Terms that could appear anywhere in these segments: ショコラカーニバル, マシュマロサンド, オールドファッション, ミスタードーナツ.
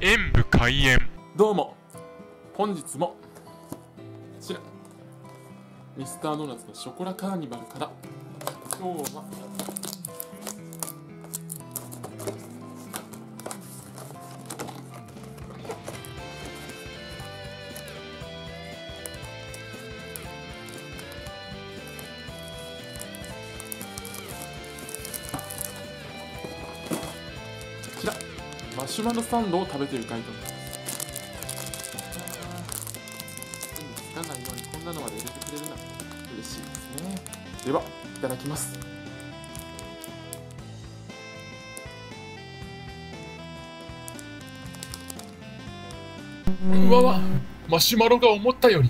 演武開演。どうも、本日もこちらミスタードーナツのショコラカーニバルから、今日はこちらマシュマロサンドを食べている回となります。手につかないようにこんなのまで入れてくれるなんて嬉しいですね。ではいただきます。うわわ、マシュマロが思ったより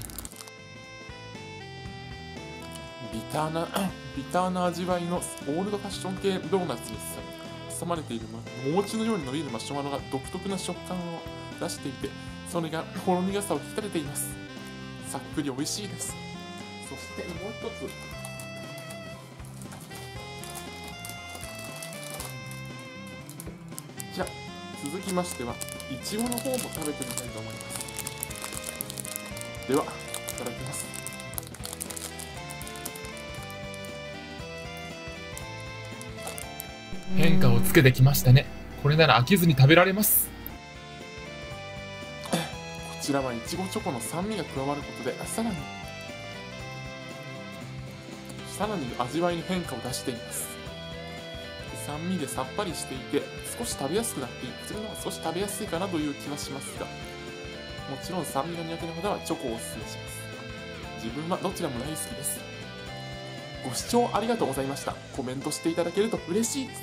ビターな味わいのオールドファッション系ドーナツです。挟まれている餅のように伸びるマシュマロが独特な食感を出していて、それがほろ苦さを引き立てています。さっくり美味しいです。そしてもう一つ、じゃあ続きましてはいちごの方も食べてみたいと思います。ではいただきます。変化をつけてきましたね。これなら飽きずに食べられます。こちらはいちごチョコの酸味が加わることでさらに味わいに変化を出しています。酸味でさっぱりしていて少し食べやすくなっている。こちらの方が少し食べやすいかなという気はしますが、もちろん酸味が苦手な方はチョコをおすすめします。自分はどちらも大好きです。ご視聴ありがとうございました。コメントしていただけると嬉しいです。